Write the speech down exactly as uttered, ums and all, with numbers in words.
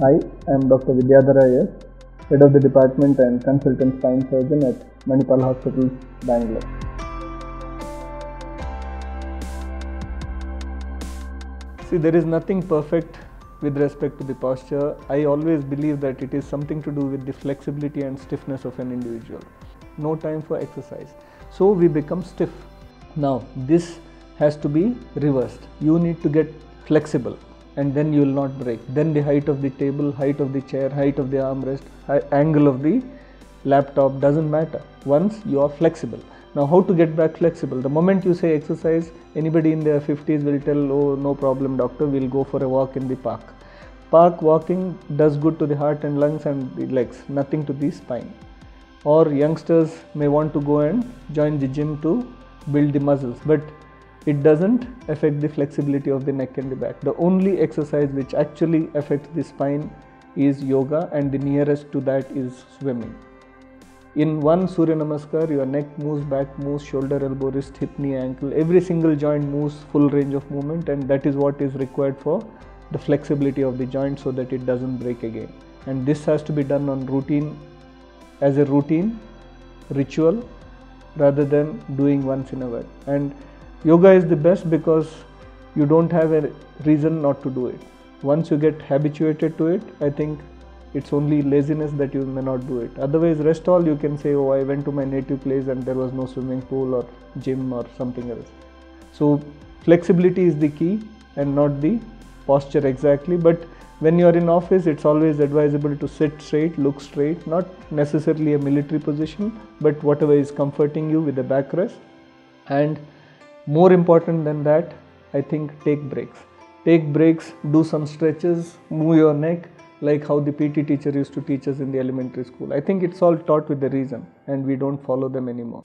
Hi, I am Doctor Vidyadhara S, Head of the Department and Consultant Spine Surgeon at Manipal Hospitals, Bangalore. See, there is nothing perfect with respect to the posture. I always believe that it is something to do with the flexibility and stiffness of an individual. No time for exercise. So we become stiff. Now, this has to be reversed. You need to get flexible, and then you will not break. Then the height of the table, height of the chair, height of the armrest, angle of the laptop doesn't matter once you are flexible. Now, how to get back flexible? The moment you say exercise, anybody in their fifties will tell, oh, no problem doctor, we'll go for a walk in the park. Park walking does good to the heart and lungs and the legs, nothing to the spine. Or youngsters may want to go and join the gym to build the muscles, but it doesn't affect the flexibility of the neck and the back. The only exercise which actually affects the spine is yoga, and the nearest to that is swimming. In one Surya Namaskar, your neck moves, back moves, shoulder, elbow, wrist, hip, knee, ankle. Every single joint moves full range of movement, and that is what is required for the flexibility of the joint so that it doesn't break again. And this has to be done on routine, as a routine ritual, rather than doing once in a while. And yoga is the best because you don't have a reason not to do it. Once you get habituated to it, I think it's only laziness that you may not do it. Otherwise, rest all you can say, oh, I went to my native place and there was no swimming pool or gym or something else. So flexibility is the key and not the posture exactly. But when you are in office, it's always advisable to sit straight, look straight, not necessarily a military position, but whatever is comforting you with a backrest. And more important than that, I think take breaks. Take breaks, do some stretches, move your neck, like how the P T teacher used to teach us in the elementary school. I think it's all taught with a reason, and we don't follow them anymore.